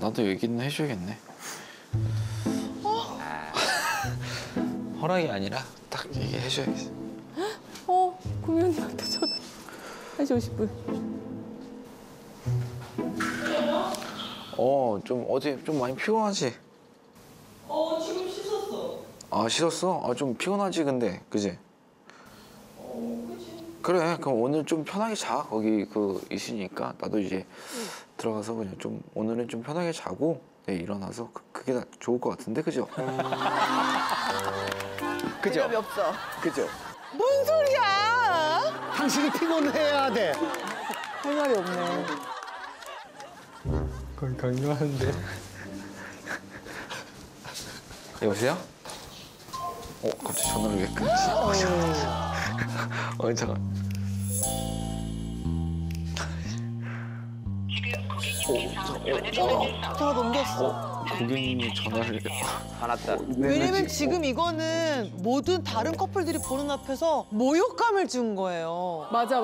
나도 얘기는 해줘야겠네. 허락이 아니라 딱 얘기해줘야겠어. 고민이한테 전화 1시 50분. 좀 어제 좀 많이 피곤하지? 지금 씻었어. 아, 씻었어? 아, 좀 피곤하지 근데, 그지? 그지. 그래, 그럼 오늘 좀 편하게 자. 거기 있으니까 나도 이제 들어가서 그냥 좀 오늘은 좀 편하게 자고 내일 일어나서 그게 다 좋을 것 같은데, 그죠? 그죠? 대답이 없어. 그죠? 뭔 소리야? 당신이 피곤해야 돼. 할 말이 없네. 거의 강요하는데. 여보세요? 갑자기 전화를 왜 끊지? 잠깐. 전화 넘겼어. 고객님이 전화를 받았다. 왜냐면 지금 이거는 모든 다른 커플들이 보는 앞에서 모욕감을 준 거예요. 맞아.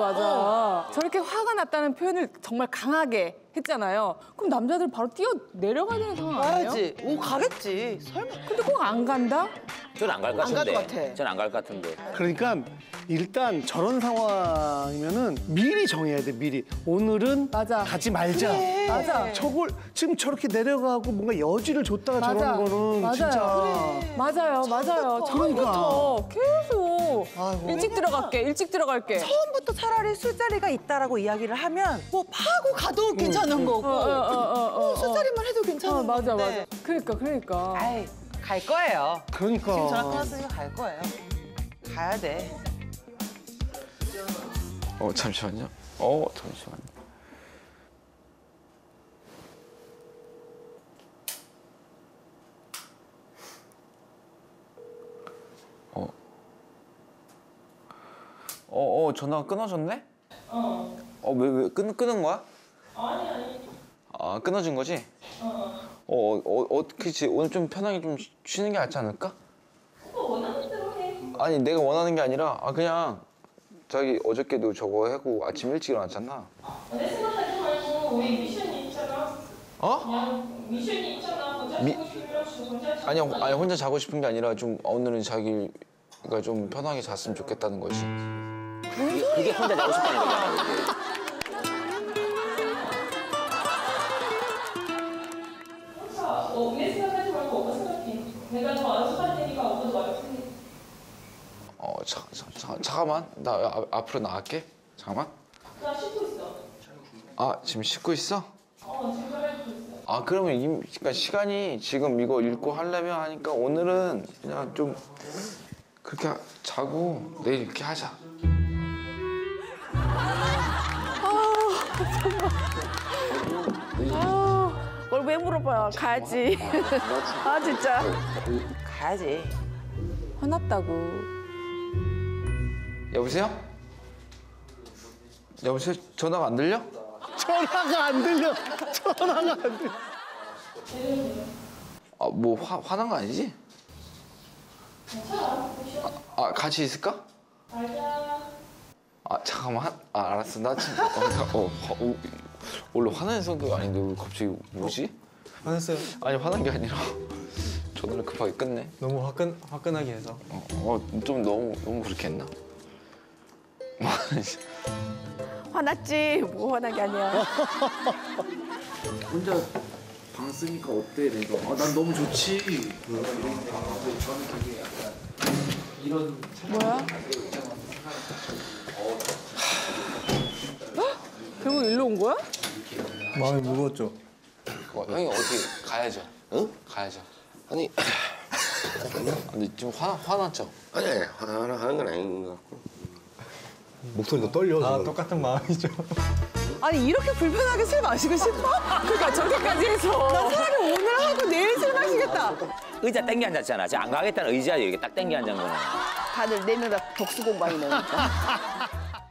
저렇게 화가 났다는 표현을 정말 강하게 했잖아요. 그럼 남자들 바로 뛰어 내려가야 되는 상황 아니에요? 가야지. 가겠지. 설마. 근데 꼭 안 간다? 전 안 갈 것 같은데. 전 안 갈 것 같은데. 그러니까 일단 저런 상황이면은 미리 정해야 돼, 미리. 오늘은 가지 말자. 그래. 맞아. 저걸 지금 저렇게 내려가고 뭔가 여지를 줬다가 저러는 거는 맞아요. 진짜. 그래. 맞아요. 처음부터 계속 일찍 들어갈게, 처음부터 차라리 술자리가 있다라고 이야기를 하면 파고 가도 괜찮은 거고. 술자리만 해도 괜찮은 건데. 맞아. 그러니까. 아이. 갈 거예요. 그러니까. 지금 전화 끊었으니까 갈 거예요. 가야 돼. 잠시만요. 전화가 끊어졌네? 왜 끊은 거야? 아니. 아, 끊어진 거지? 그치. 오늘 좀 편하게 좀 쉬는 게 낫지 않을까? 오빠 원하는 대로 해. 아니, 내가 원하는 게 아니라 그냥 자기 어저께도 저거 하고 아침 일찍 일어났잖아. 내 생각하지 말고 우리 미션이 있잖아. 그냥 미션이 있잖아. 아니, 혼자 자고 싶은 게 아니라 좀 오늘은 자기가 좀 편하게 잤으면 좋겠다는 거지. 그게 혼자 자고 싶다는 거잖아. 내 생각하지 말고 오빠 생각해. 내가 더 알아서 할 테니까 오빠도 알아서 해. 잠깐만. 나 앞으로 나갈게. 잠깐만. 나 씻고 있어. 아, 지금 씻고 있어? 지금 씻고 있어. 아, 그러면 그러니까 시간이 지금 이거 읽고 하려면 하니까 오늘은 그냥 좀 그렇게 자고 내일 이렇게 하자. 그걸 왜 물어봐요? 가야지. 아, 진짜. 가야지. 화났다고. 여보세요? 여보세요? 전화가 안 들려? 전화가 안 들려. 화난 거 아니지? 괜찮아. 같이 있을까? 알자. 아, 잠깐만. 알았어. 나 지금 원래 화나는 성격이 아닌데 왜 갑자기 뭐지? 화났어요? 아니, 화난 게 아니라 전화를 급하게 끊네. 너무 화끈하게 해서. 좀 너무 그렇게 했나? 화났지. 화난 게 아니야. 혼자 방 쓰니까 어때? 난 너무 좋지. 이런 뭐야? 결국 일로 온 거야? 마음이 무거웠죠. 형이 어떻게 가야죠? 응? 가야죠. 아니. 근데 지금 화났죠? 아니, 화나는 건 아닌 것 같고. 목소리도 떨려. 아, 똑같은 마음이죠. 아니, 이렇게 불편하게 술 마시고 싶어? 그러니까 저렇게까지 해서. 난 차라리 오늘 하고 내일 술 마시겠다. 의자 땡겨 앉았잖아. 안 가겠다는 의자에 이렇게 딱 땡겨 앉은 거는. 다들 4명 다 독수공방이네.